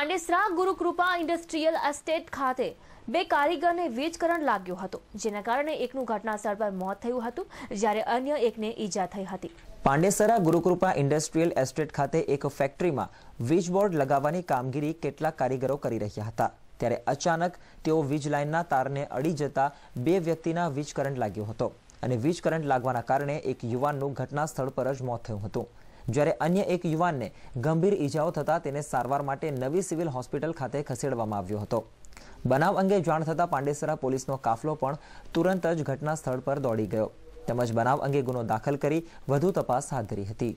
પાંડેસરામ Gurukripa industrial estate ખાતે બે કારીગરને વીજ કરંટ લાગ્યો હતો, જેના કારણે એકનું ઘટનાસ્થળ પર મોત થયું હતું, જ્યારે અન્ય એકને ઈજા થઈ હતી। પાંડેસરામ ગુરુકૃપા ઇન્ડસ્ટ્રીયલ એસ્ટેટ ખાતે એક ફેક્ટરીમાં વીજ બોર્ડ લગાવવાની કામગીરી કેટલાક કારીગરો કરી રહ્યા હતા, ત્યારે અચાનક તેઓ વીજ લાઇનના તારને અડી જતા બે વ્યક્તિના વીજ કરંટ લાગ્યો હતો અને વીજ કરંટ લાગવાના કારણે એક યુવાનનું ઘટનાસ્થળ પર જ મોત થયું હતું। જ્યારે અન્ય એક યુવાનને ગંભીર ઈજાઓ થતા તેને સારવાર માટે નવી સિવિલ હોસ્પિટલ ખાતે ખસેડવામાં આવ્યો હતો। બનાવ અંગે જાણ થતા પાંડેસરા પોલીસનો કાફલો પણ તુરંત જ ઘટના સ્થળ પર દોડી ગયો તેમજ બનાવ અંગે ગુનો દાખલ કરી વધુ તપાસ હાથ ધરી હતી।